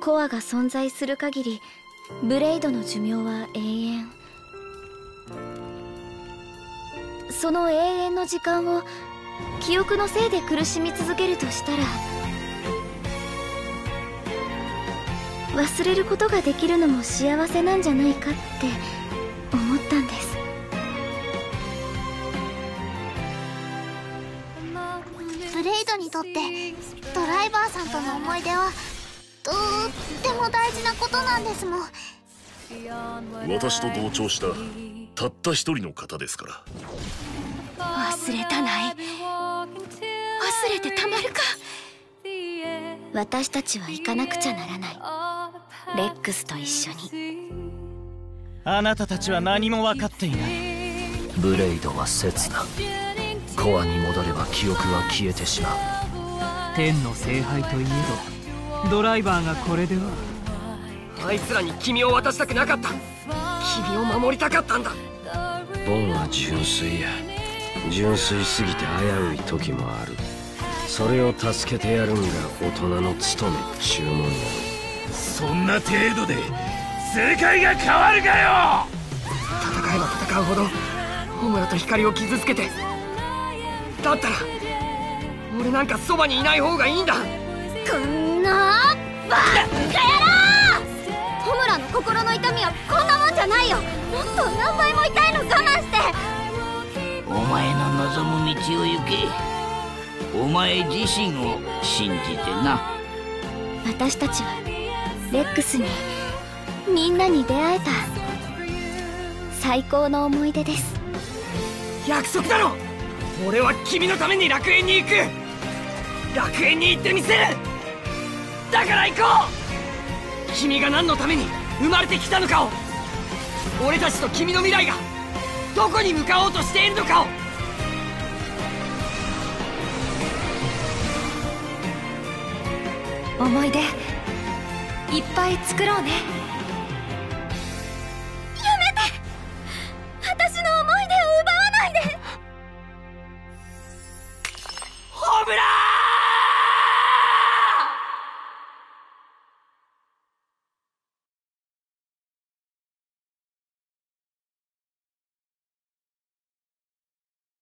コアが存在する限りブレイドの寿命は永遠。その永遠の時間を記憶のせいで苦しみ続けるとしたら、忘れることができるのも幸せなんじゃないかって思ったんです。ブレイドにとってドライバーさんとの思い出はとっても大事なことなんですもん。私と同調したたった一人の方ですから。忘れたない、忘れてたまるか。私たちは行かなくちゃならない。レックスと一緒に。あなたたちは何も分かっていない。ブレイドは刹那、コアに戻れば記憶は消えてしまう。天の聖杯といえどドライバーがこれでは。あいつらに君を渡したくなかった。君を守りたかったんだ。ボンは純粋や。純粋すぎて危うい時もある。それを助けてやるんが大人の務め注文や。そんな程度で世界が変わるかよ。戦えば戦うほどホムラと光を傷つけて、だったら俺なんかそばにいない方がいいんだ。こんなバカ野郎。ホムラの心の痛みはこんなもんじゃないよ。もっと何倍も痛いの我慢して。お前の望む道を行け。お前自身を信じてな。私たちはレックスに、みんなに出会えた最高の思い出です。約束だろ。俺は君のために楽園に行く。楽園に行ってみせる。だから行こう。君が何のために生まれてきたのかを、俺たちと君の未来がどこに向かおうとしているのかを。思い出いっぱい作ろうね。